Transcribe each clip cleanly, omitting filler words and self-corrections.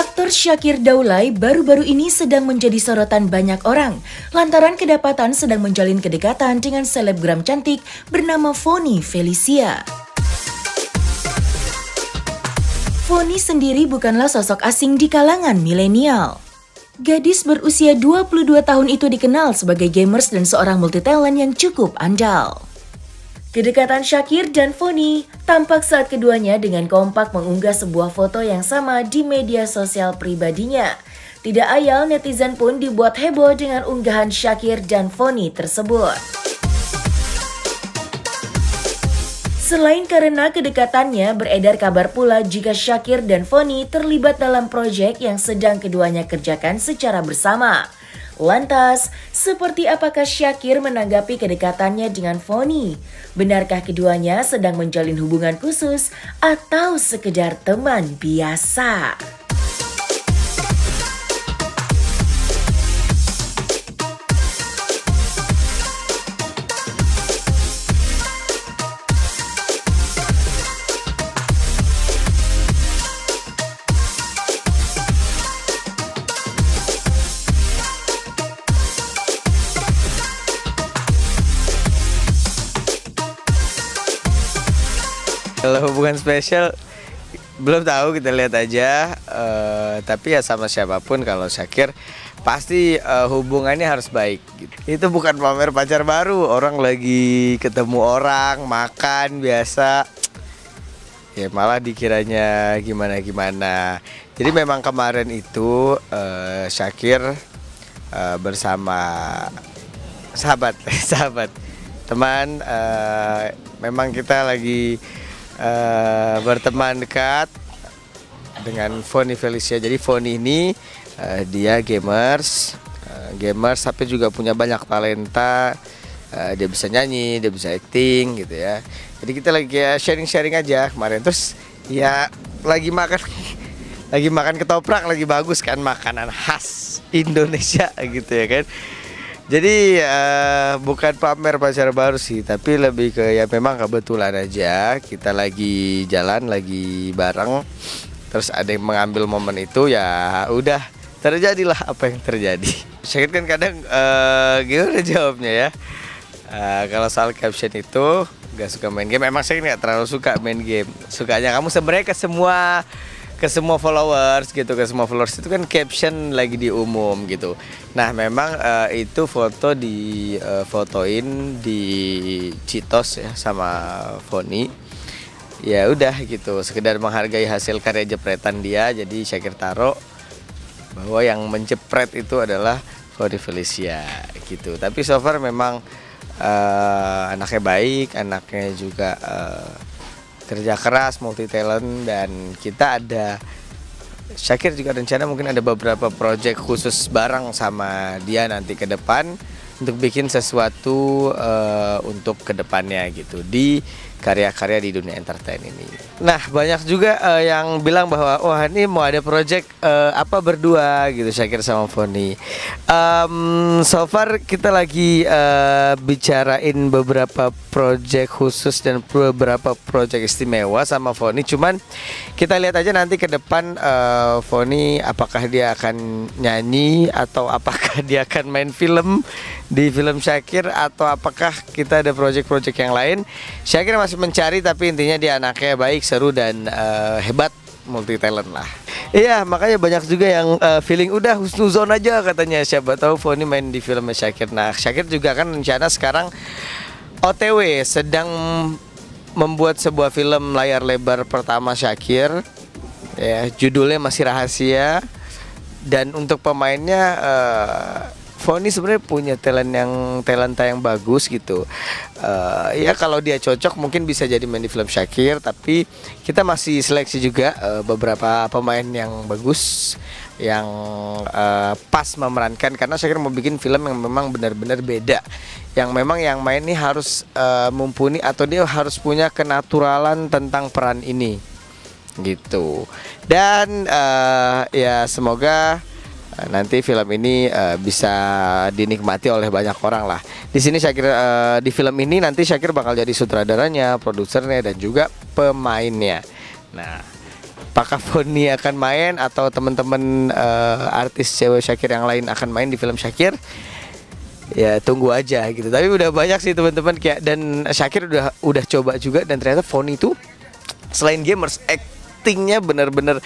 Aktor Syakir Daulay baru-baru ini sedang menjadi sorotan banyak orang lantaran kedapatan sedang menjalin kedekatan dengan selebgram cantik bernama Vonny Felicia. Vonny sendiri bukanlah sosok asing di kalangan milenial. Gadis berusia 22 tahun itu dikenal sebagai gamers dan seorang multitalent yang cukup andal. Kedekatan Syakir dan Vonny tampak saat keduanya dengan kompak mengunggah sebuah foto yang sama di media sosial pribadinya. Tidak ayal netizen pun dibuat heboh dengan unggahan Syakir dan Vonny tersebut. Selain karena kedekatannya, beredar kabar pula jika Syakir dan Vonny terlibat dalam proyek yang sedang keduanya kerjakan secara bersama. Lantas, seperti apakah Syakir menanggapi kedekatannya dengan Vonny? Benarkah keduanya sedang menjalin hubungan khusus atau sekedar teman biasa? Kalau hubungan spesial belum tahu, kita lihat aja. Tapi ya sama siapapun, kalau Syakir pasti hubungannya harus baik. Itu bukan pamer pacar baru, orang lagi ketemu orang, makan biasa. Ya malah dikiranya gimana-gimana. Jadi memang kemarin itu Syakir bersama sahabat, teman. Memang kita lagi berteman dekat dengan Vonny Felicia. Jadi Vonny ini dia gamers tapi juga punya banyak talenta. Dia bisa nyanyi, dia bisa acting gitu ya. Jadi kita lagi sharing-sharing aja kemarin. Terus ya lagi makan ketoprak, lagi bagus kan, makanan khas Indonesia gitu ya kan. Jadi bukan pamer pacar baru sih, tapi lebih ke ya memang kebetulan aja kita lagi jalan, lagi bareng, terus ada yang mengambil momen itu, ya udah terjadilah apa yang terjadi. Syakir kan kadang gimana jawabnya ya, kalau soal caption itu gak suka main game. Emang Syakir gak terlalu suka main game, sukanya kamu sebenarnya ke semua followers gitu, ke semua followers itu kan caption lagi di umum gitu. Nah memang itu foto difotoin di Citos ya sama Vonny. Ya udah gitu, sekedar menghargai hasil karya jepretan dia. Jadi Syakir taro bahwa yang menjepret itu adalah Vonny Felicia gitu. Tapi so far memang anaknya baik, anaknya juga kerja keras, multi talent, dan kita ada Syakir juga rencana mungkin ada beberapa proyek khusus bareng sama dia nanti ke depan untuk bikin sesuatu untuk kedepannya gitu di karya-karya di dunia entertain ini. Nah banyak juga yang bilang bahwa wah ini mau ada proyek apa berdua gitu Syakir sama Vonny. So far kita lagi bicarain beberapa proyek khusus dan beberapa proyek istimewa sama Vonny. Cuman kita lihat aja nanti ke depan Vonny apakah dia akan nyanyi atau apakah dia akan main film di film Syakir atau apakah kita ada proyek-proyek yang lain. Syakir masih mencari, tapi intinya dia anaknya baik, seru, dan hebat, multi talent lah. Iya, makanya banyak juga yang feeling udah husnuzon aja katanya, siapa tahu Vonny main di filmnya Syakir. Nah Syakir juga kan rencana sekarang OTW, sedang membuat sebuah film layar lebar pertama Syakir ya, judulnya masih rahasia. Dan untuk pemainnya Vonny sebenarnya punya talenta yang bagus gitu. Ya kalau dia cocok mungkin bisa jadi main di film Syakir, tapi kita masih seleksi juga beberapa pemain yang bagus yang pas memerankan, karena Syakir mau bikin film yang memang benar-benar beda. Yang memang yang main ini harus mumpuni atau dia harus punya kenaturalan tentang peran ini gitu. Dan ya semoga nanti film ini bisa dinikmati oleh banyak orang lah. Di sini Syakir di film ini nanti Syakir bakal jadi sutradaranya, produsernya, dan juga pemainnya. Nah Apakah Vonny akan main atau teman-teman artis cewek Syakir yang lain akan main di film Syakir? Ya tunggu aja gitu. Tapi udah banyak sih teman-teman kayak, dan Syakir udah coba juga, dan ternyata Vonny itu selain gamers, actingnya bener-bener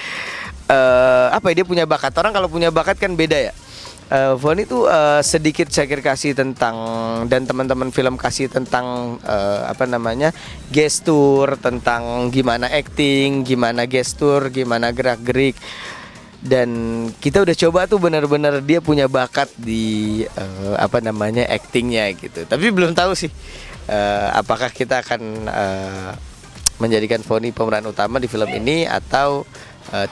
apa ya, dia punya bakat. Orang kalau punya bakat kan beda ya. Vonny itu sedikit Syakir kasih tentang, dan teman-teman film kasih tentang apa namanya, gestur, tentang gimana acting, gimana gestur, gimana gerak-gerik. Dan kita udah coba tuh, benar-benar dia punya bakat di apa namanya, actingnya gitu. Tapi belum tahu sih apakah kita akan menjadikan Vonny pemeran utama di film ini atau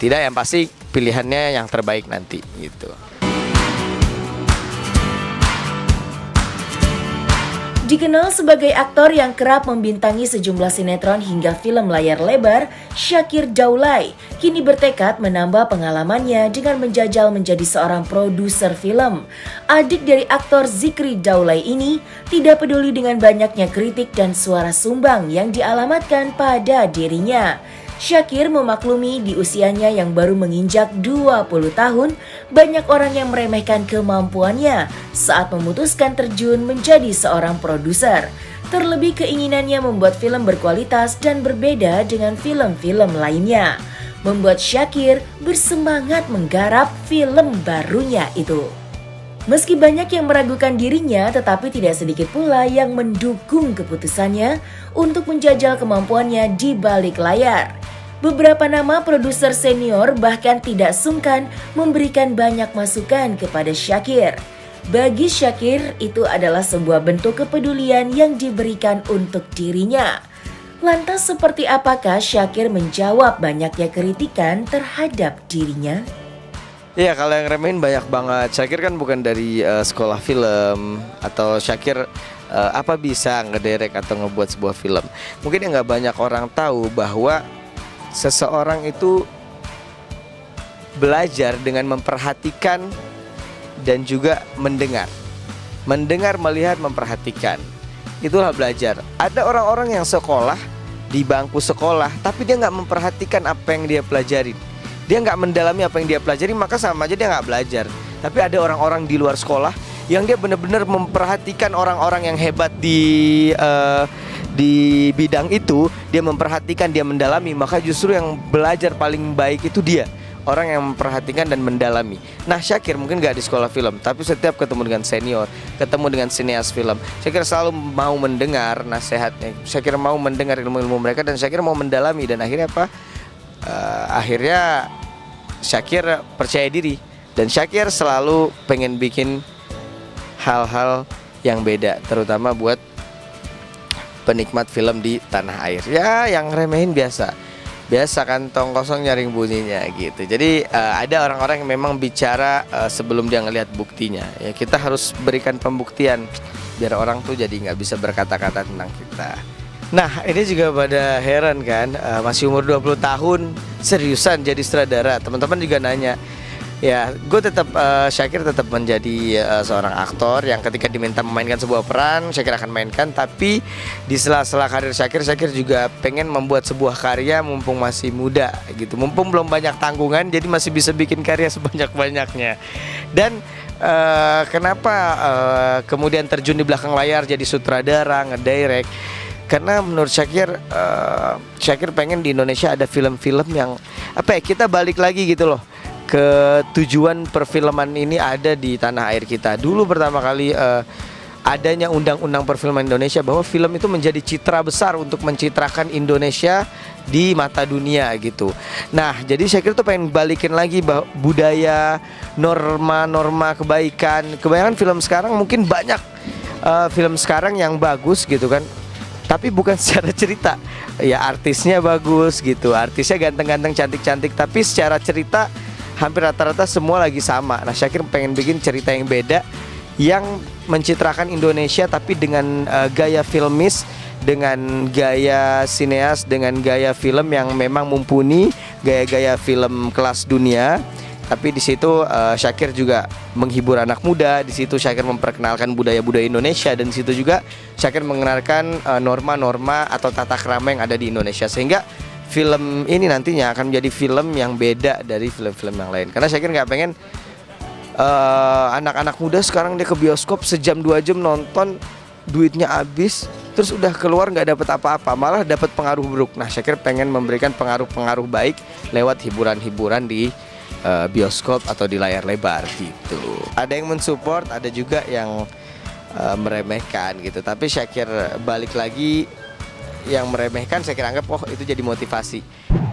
tidak. Yang pasti pilihannya yang terbaik nanti gitu. Dikenal sebagai aktor yang kerap membintangi sejumlah sinetron hingga film layar lebar, Syakir Daulay kini bertekad menambah pengalamannya dengan menjajal menjadi seorang produser film. Adik dari aktor Zikri Daulay ini tidak peduli dengan banyaknya kritik dan suara sumbang yang dialamatkan pada dirinya. Syakir memaklumi di usianya yang baru menginjak 20 tahun, banyak orang yang meremehkan kemampuannya saat memutuskan terjun menjadi seorang produser. Terlebih keinginannya membuat film berkualitas dan berbeda dengan film-film lainnya, membuat Syakir bersemangat menggarap film barunya itu. Meski banyak yang meragukan dirinya, tetapi tidak sedikit pula yang mendukung keputusannya untuk menjajal kemampuannya di balik layar. Beberapa nama produser senior bahkan tidak sungkan memberikan banyak masukan kepada Syakir. Bagi Syakir, itu adalah sebuah bentuk kepedulian yang diberikan untuk dirinya. Lantas seperti apakah Syakir menjawab banyaknya kritikan terhadap dirinya? Iya, kalau yang remehin banyak banget. Syakir kan bukan dari sekolah film, atau Syakir apa bisa ngederek atau ngebuat sebuah film. Mungkin yang nggak banyak orang tahu bahwa seseorang itu belajar dengan memperhatikan dan juga mendengar. Mendengar, melihat, memperhatikan. Itulah belajar. Ada orang-orang yang sekolah di bangku sekolah, tapi dia nggak memperhatikan apa yang dia pelajarin. Dia nggak mendalami apa yang dia pelajari, maka sama aja dia nggak belajar. Tapi ada orang-orang di luar sekolah yang dia benar-benar memperhatikan orang-orang yang hebat di bidang itu. Dia memperhatikan, dia mendalami, maka justru yang belajar paling baik itu dia, orang yang memperhatikan dan mendalami. Nah, Syakir mungkin gak di sekolah film, tapi setiap ketemu dengan senior, ketemu dengan sineas film, Syakir selalu mau mendengar nasihatnya, Syakir mau mendengar ilmu-ilmu mereka, dan Syakir mau mendalami. Dan akhirnya apa? Akhirnya Syakir percaya diri, dan Syakir selalu pengen bikin hal-hal yang beda, terutama buat penikmat film di tanah air. Ya, yang remehin biasa kan, tong kosong nyaring bunyinya gitu. Jadi ada orang-orang yang memang bicara sebelum dia ngelihat buktinya. Ya, kita harus berikan pembuktian biar orang tuh jadi nggak bisa berkata-kata tentang kita. Nah, ini juga pada heran kan, masih umur 20 tahun seriusan jadi sutradara. Teman-teman juga nanya. Ya, gue tetap Syakir tetap menjadi seorang aktor yang ketika diminta memainkan sebuah peran, Syakir akan mainkan. Tapi di sela-sela karir Syakir juga pengen membuat sebuah karya mumpung masih muda gitu. Mumpung belum banyak tanggungan, jadi masih bisa bikin karya sebanyak-banyaknya. Dan kenapa kemudian terjun di belakang layar jadi sutradara, ngedirect? Karena menurut Syakir pengen di Indonesia ada film-film yang apa ya, kita balik lagi gitu loh, ke tujuan perfilman ini ada di tanah air kita. Dulu pertama kali adanya undang-undang perfilman Indonesia, bahwa film itu menjadi citra besar untuk mencitrakan Indonesia di mata dunia gitu. Nah, jadi Syakir tuh pengen balikin lagi budaya, norma-norma kebaikan. Kebanyakan film sekarang mungkin banyak film sekarang yang bagus gitu kan, tapi bukan secara cerita. Ya, artisnya bagus gitu, artisnya ganteng-ganteng, cantik-cantik, tapi secara cerita hampir rata-rata semua lagi sama. Nah, Syakir pengen bikin cerita yang beda, yang mencitrakan Indonesia, tapi dengan gaya filmis, dengan gaya sineas, dengan gaya film yang memang mumpuni, gaya-gaya film kelas dunia. Tapi di situ Syakir juga menghibur anak muda, di situ Syakir memperkenalkan budaya-budaya Indonesia, dan di situ juga Syakir mengenalkan norma-norma atau tata krama yang ada di Indonesia, sehingga film ini nantinya akan menjadi film yang beda dari film-film yang lain. Karena Syakir nggak pengen anak-anak muda sekarang dia ke bioskop sejam 2 jam nonton, duitnya habis, terus udah keluar nggak dapat apa-apa, malah dapat pengaruh buruk. Nah, Syakir pengen memberikan pengaruh-pengaruh baik lewat hiburan-hiburan di bioskop atau di layar lebar gitu. Ada yang mensupport, ada juga yang meremehkan gitu. Tapi Syakir balik lagi, yang meremehkan Syakir anggap, oh itu jadi motivasi.